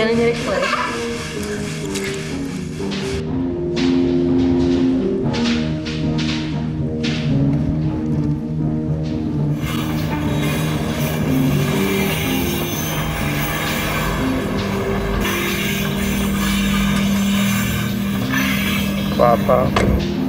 gonna get it quick. Pop.